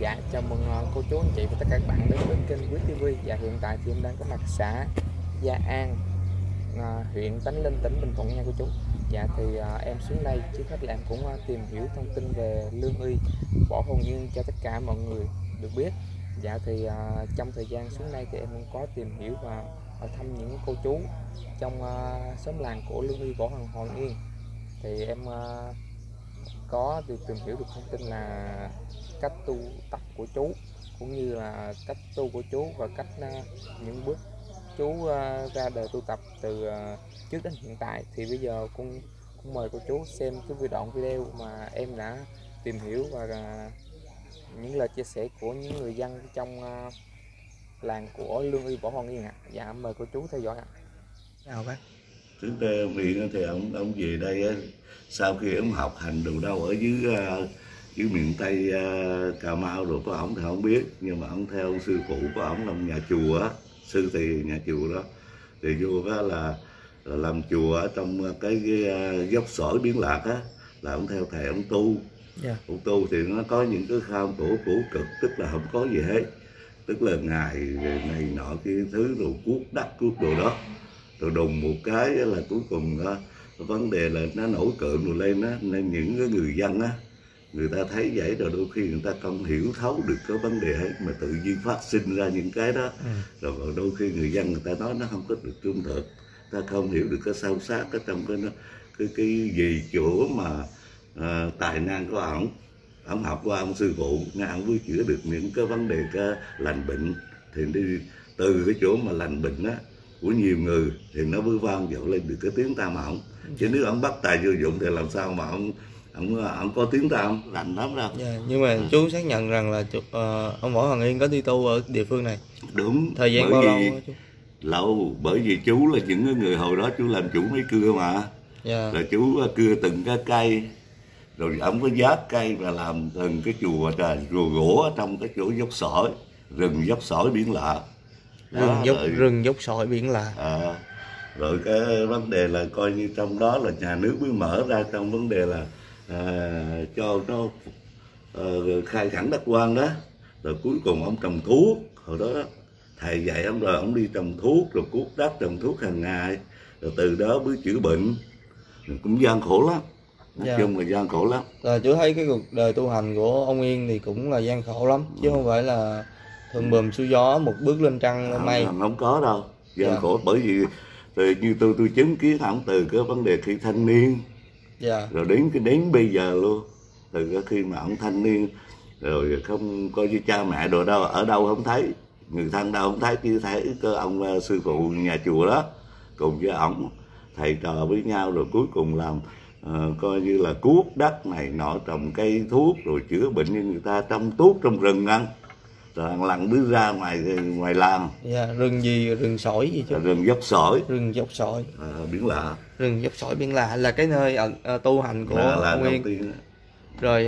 Dạ, chào mừng cô chú anh chị và tất cả các bạn đến với kênh Quý TV. Dạ, hiện tại thì em đang có mặt xã Gia An, huyện Tánh Linh, tỉnh Bình Thuận nha cô chú. Dạ, thì em xuống đây trước hết là em cũng tìm hiểu thông tin về Lương Y Võ Hoàng Yên cho tất cả mọi người được biết. Dạ, thì trong thời gian xuống đây thì em cũng có tìm hiểu và thăm những cô chú trong xóm làng của Lương Y Võ Hoàng Yên. Thì em có được tìm hiểu được thông tin là cách tu tập của chú, cũng như là cách tu của chú và cách những bước chú ra đời tu tập từ trước đến hiện tại. Thì bây giờ cũng mời cô chú xem cái đoạn video mà em đã tìm hiểu và những lời chia sẻ của những người dân trong làng của Lương Y Võ Hoàng Yên ạ. Dạ, mời cô chú theo dõi ạ. Chào bác. Trước đây ông Viện thì ông về đây sau khi ông học hành đồ đâu ở dưới miền Tây Cà Mau rồi có ổng thì không biết, nhưng mà ông theo ông sư phụ của ổng làm nhà chùa, sư thì nhà chùa đó thì vô đó là làm chùa ở trong cái dốc sỏi Biến Lạc á, là ông theo thầy ông tu. Ông tu thì nó có những cái kham cổ cực, tức là không có gì hết, tức là ngày này nọ kia thứ rồi cuốc đất cuốc đồ đó. Rồi đùng một cái là cuối cùng vấn đề là nó nổi cộm rồi lên á, nên những người dân á, người ta thấy vậy rồi đôi khi người ta không hiểu thấu được cái vấn đề ấy mà tự nhiên phát sinh ra những cái đó. Rồi đôi khi người dân người ta nói nó không có được trung thực, ta không hiểu được cái sâu sát cái trong cái gì chỗ mà tài năng của ổng. Ổng học qua ông sư phụ, ổng mới chữa được những cái vấn đề cái lành bệnh. Thì đi từ cái chỗ mà lành bệnh á của nhiều người thì nó mới vang dội lên được cái tiếng ta mà ổng. Chứ nếu ổng bắt tài vô dụng thì làm sao mà ổng có tiếng ta, ổng lành lắm đâu. Yeah, nhưng mà chú xác nhận rằng là ông Võ Hoàng Yên có đi tu ở địa phương này. Đúng. Thời gian bao lâu đó, chú? Lâu, bởi vì chú là những người hồi đó chú làm chủ mấy cưa mà. Yeah. Rồi chú cưa từng cái cây, rồi ổng có giáp cây và làm từng cái chùa rùa gỗ trong cái chỗ dốc sỏi, rừng dốc sỏi Biển Lạ. Rừng dốc sỏi biển lạ. Rồi cái vấn đề là coi như trong đó là nhà nước mới mở ra trong vấn đề là cho nó khai thẳng đất quan đó. Rồi cuối cùng ông trồng thuốc, hồi đó thầy dạy ông rồi ông đi trồng thuốc rồi cuốc đất trồng thuốc hàng ngày, rồi từ đó mới chữa bệnh. Rồi cũng gian khổ lắm, nói chung là gian khổ lắm. Rồi chú thấy cái cuộc đời tu hành của ông Yên thì cũng là gian khổ lắm chứ không phải là thường bùm xuôi gió một bước lên trăng hôm nay. Không có đâu, gian khổ bởi vì như tôi chứng kiến ổng từ cái vấn đề khi thanh niên, rồi đến bây giờ luôn, từ khi mà ổng thanh niên rồi không coi như cha mẹ đồ đâu, ở đâu không thấy, người thân đâu không thấy, chứ thấy cơ ông sư phụ nhà chùa đó cùng với ổng thầy trò với nhau, rồi cuối cùng làm coi như là cuốc đất này nọ, trồng cây thuốc rồi chữa bệnh như người ta, trong tuốt trong rừng ăn. Rồi lần bước ra ngoài làng. Dạ, rừng gì? Rừng sỏi gì chứ? Rừng dốc sỏi. Rừng dốc sỏi. Biển Lạ. Rừng dốc sỏi Biển Lạ là cái nơi tu hành của ông Yên. Rồi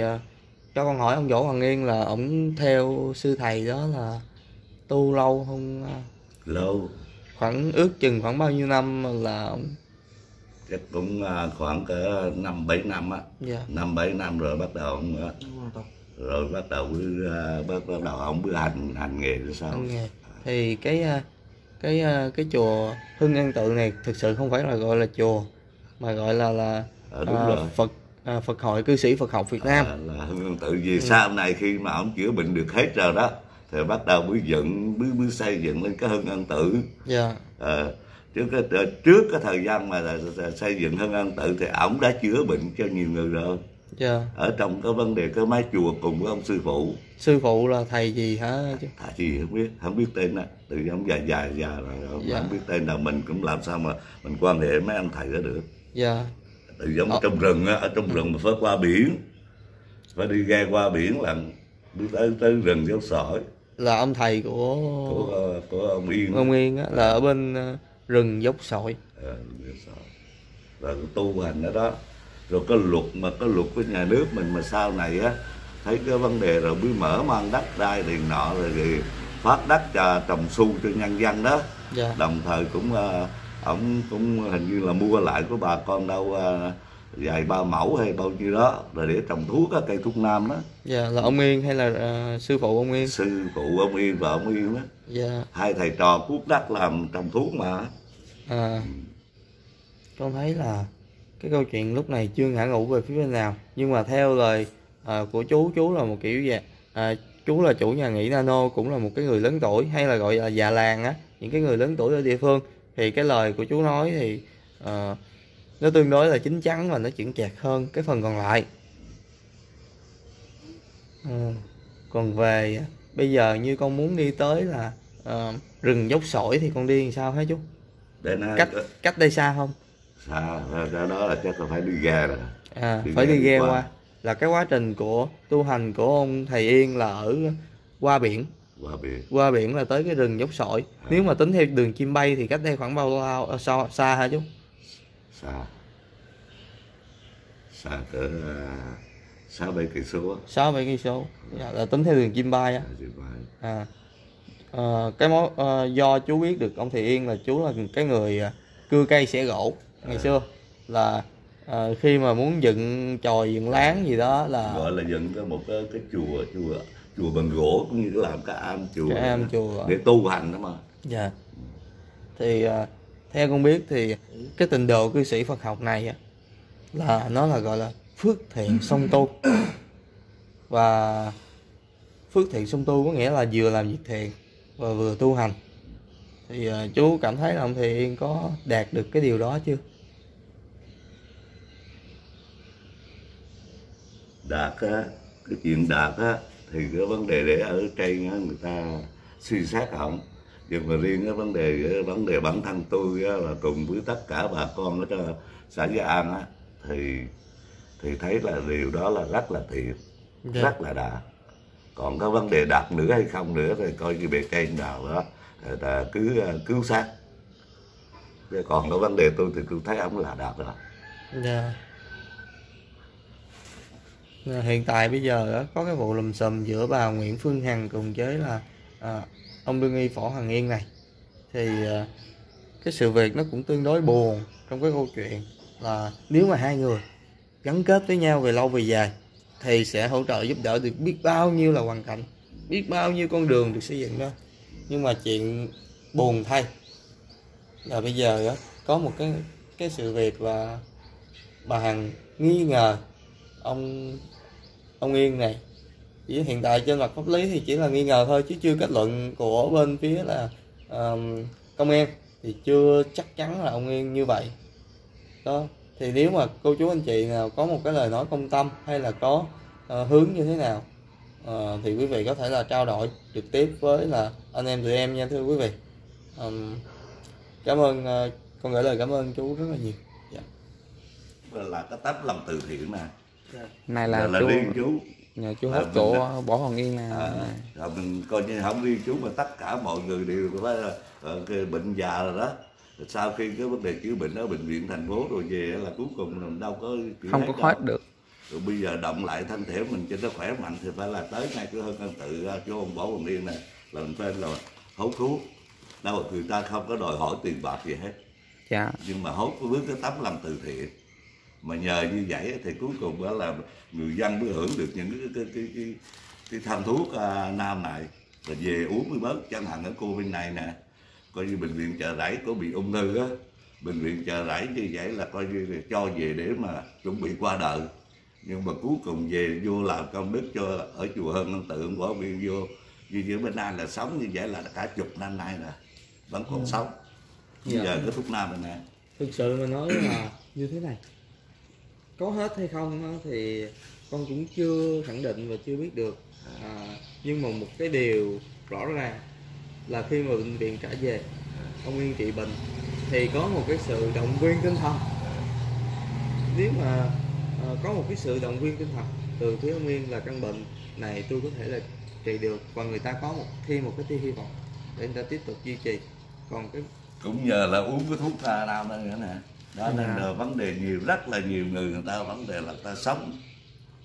cho con hỏi ông Võ Hoàng Yên là ổng theo sư thầy đó là tu lâu không? Lâu. Khoảng ước chừng khoảng bao nhiêu năm là ổng? Chắc cũng khoảng cỡ 5-7 năm á. Dạ. 5-7 năm rồi bắt đầu ổng. Rồi bắt đầu ông bữa hành nghề rồi sao? Thì cái chùa Hưng An Tự này thực sự không phải là gọi là chùa mà gọi là Phật hội cư sĩ Phật học Việt Nam. Là Hưng An Tự vì sau này khi mà ông chữa bệnh được hết rồi đó thì bắt đầu mới xây dựng lên cái Hưng An Tự. Trước cái thời gian mà xây dựng Hưng An Tự thì ổng đã chữa bệnh cho nhiều người rồi. Ở trong cái vấn đề cái mái chùa cùng với ông sư phụ. Sư phụ là thầy gì hả? Thầy gì không biết tên đó. Từ ông già rồi không biết tên, là mình cũng làm sao mà mình quan hệ mấy ông thầy đó được. Từ giống trong rừng á, ở trong rừng mà phải qua biển, phải đi ghe qua biển là đi tới rừng dốc sỏi. Là ông thầy của ông Yên. Ông Yên á là ở bên rừng dốc sỏi. Rồi tu hành ở đó. Rồi cái luật của nhà nước mình mà sau này á thấy cái vấn đề rồi mới mở mang đất đai tiền nọ rồi phát đất trồng su cho nhân dân đó. Đồng thời cũng ổng cũng hình như là mua lại của bà con đâu vài ba mẫu hay bao nhiêu đó rồi để trồng thuốc á, cây thuốc nam đó. Dạ, là ông Yên hay là sư phụ ông Yên? Sư phụ ông Yên và ông Yên đó. Dạ. Hai thầy trò cuốc đất làm trồng thuốc mà. À, con thấy là cái câu chuyện lúc này chưa ngã ngũ về phía bên nào, nhưng mà theo lời của chú là một kiểu gì? Chú là chủ nhà nghỉ Nano, cũng là một cái người lớn tuổi hay là gọi là già làng á, những cái người lớn tuổi ở địa phương, thì cái lời của chú nói thì nó tương đối là chín chắn và nó chững chạc hơn cái phần còn lại. Còn về bây giờ như con muốn đi tới là rừng dốc sỏi thì con đi làm sao hả chú? Để nó... cách đây xa không? Xa, ra đó là chắc là phải đi ghe rồi. À, phải đi ghe qua. Là cái quá trình của tu hành của ông thầy Yên là ở qua biển. Qua biển là tới cái rừng dốc sỏi. À. Nếu mà tính theo đường chim bay thì cách đây khoảng bao lâu xa hả chú? Xa cỡ 6-7 cây số. 6-7 cây số. Là tính theo đường chim bay á. À. Cái món do chú biết được ông thầy Yên là chú là cái người cưa cây xẻ gỗ ngày xưa, là khi mà muốn dựng chòi dựng láng gì đó là gọi là dựng cái một cái chùa bằng gỗ, cũng như làm cái am chùa, để tu hành đó mà. Dạ. Thì theo con biết thì cái tình độ cư sĩ Phật học này là nó là gọi là phước thiện song tu. Và phước thiện song tu có nghĩa là vừa làm việc thiện và vừa tu hành. Thì chú cảm thấy là ông thầy Yên có đạt được cái điều đó chưa? Đạt á, cái chuyện đạt á thì cái vấn đề để ở trên á, người ta suy xét không. Nhưng mà riêng cái vấn đề bản thân tôi á, là cùng với tất cả bà con ở xã Gia An á, thì thấy là điều đó là rất là thiệt, rất là đạt. Còn cái vấn đề đạt nữa hay không nữa thì coi như bề trên nào đó là cứ cứu sát. Còn cái vấn đề tôi thì cứ thấy ông là đạt rồi. Dạ. Hiện tại bây giờ có cái vụ lùm xùm giữa bà Nguyễn Phương Hằng cùng với là ông Lương Y Võ Hoàng Yên này, thì cái sự việc nó cũng tương đối buồn trong cái câu chuyện là nếu mà hai người gắn kết với nhau về lâu về dài thì sẽ hỗ trợ giúp đỡ được biết bao nhiêu là hoàn cảnh, biết bao nhiêu con đường được xây dựng đó. Nhưng mà chuyện buồn thay là bây giờ đó, có một cái sự việc là bà Hằng nghi ngờ ông Yên này. Chỉ hiện tại trên mặt pháp lý thì chỉ là nghi ngờ thôi, chứ chưa kết luận của bên phía là công an thì chưa chắc chắn là ông Yên như vậy đó. Thì nếu mà cô chú anh chị nào có một cái lời nói công tâm hay là có hướng như thế nào thì quý vị có thể là trao đổi trực tiếp với là anh em tụi em nha thưa quý vị. Cảm ơn, con gửi lời cảm ơn chú rất là nhiều. Dạ. Là cái tấm lòng từ thiện nè. Này là riêng chú. Nhà chú hết chỗ Võ Hoàng Yên nè. Mình coi như không riêng chú mà tất cả mọi người đều phải cái bệnh già rồi đó. Sau khi cái vấn đề chữa bệnh ở bệnh viện thành phố rồi về là cuối cùng mình đâu có không có hết được. Rồi bây giờ động lại thân thể mình cho nó khỏe mạnh thì phải là tới ngay cái Hưng An Tự chỗ ông Võ Hoàng Yên này là mình phải là hốt thuốc. Đâu người ta không có đòi hỏi tiền bạc gì hết. Dạ. Nhưng mà hốt với cái tấm lòng từ thiện, mà nhờ như vậy thì cuối cùng đó là người dân mới hưởng được những cái thang thuốc nam này, rồi về uống mới bớt. Chẳng hạn ở cô bên này nè, coi như bệnh viện Chợ Rẫy có bị ung thư á, bệnh viện Chợ Rẫy như vậy là coi như là cho về để mà chuẩn bị qua đời. Nhưng mà cuối cùng về vô làm công đức cho ở chùa Hưng An Tự của viên vô, như bên này là sống như vậy là cả chục năm nay là vẫn còn sống. Bây giờ cái thuốc nam bên này thực sự mà nói là như thế này, có hết hay không thì con cũng chưa khẳng định và chưa biết được. Nhưng mà một cái điều rõ ràng là khi mà bệnh viện trả về ông Yên trị bệnh thì có một cái sự động viên tinh thần. Nếu mà có một cái sự động viên tinh thần từ phía ông Yên là căn bệnh này tôi có thể là trị được, và người ta có một cái hy vọng để người ta tiếp tục duy trì. Còn cái cũng nhờ là uống cái thuốc nam này nữa nè. Đó nên là vấn đề nhiều, rất là nhiều người ta vấn đề là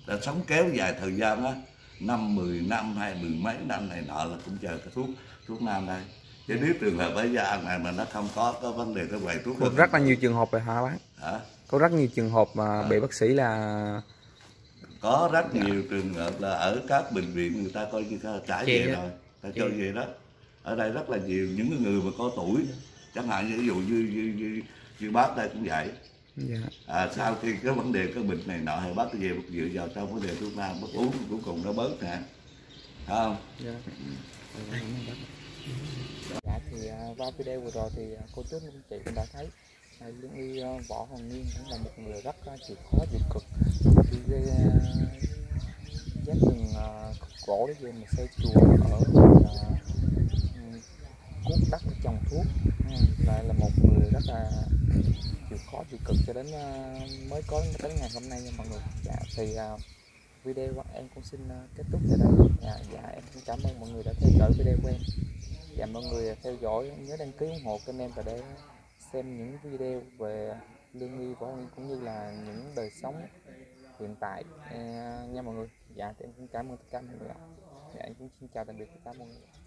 ta sống kéo dài thời gian á, 5, 10 năm hay 10 mấy năm này nọ là cũng chờ cái thuốc nam đây. Chứ nếu trường hợp ở Gia An này mà nó không có vấn đề cái bài thuốc. Rất là nhiều trường hợp rồi hả bác? Hả? Có rất nhiều trường hợp mà bị bác sĩ là... Có rất nhiều trường hợp là ở các bệnh viện người ta coi như trả về rồi, ta cho về đó. Ở đây rất là nhiều những người mà có tuổi, chẳng hạn như ví dụ như bác đây cũng vậy. Dạ. Sau khi cái vấn đề cái bệnh này nọ thì bác về dựa vào trong vấn đề thuốc nam bác uống cuối cùng nó bớt nè, phải không? Dạ. Dạ thì qua video vừa rồi thì cô chú anh chị cũng đã thấy Lương Y Võ Hoàng Yên cũng là một người rất chịu khó chịu cực, đi dán từng gỗ để về mà xây chùa ở cuốc đất trồng thuốc, lại là một người rất là chịu khó chịu cực cho đến mới có đến ngày hôm nay nha mọi người. Dạ thì video em cũng xin kết thúc tại đây. Dạ em cũng cảm ơn mọi người đã theo dõi video của em. Dạ mọi người theo dõi nhớ đăng ký ủng hộ kênh em và để xem những video về Lương Y Võ Hoàng Yên cũng như là những đời sống hiện tại nha mọi người. Dạ thì em cũng cảm ơn tất cả mọi người. Dạ em cũng xin chào tạm biệt tất cả mọi người.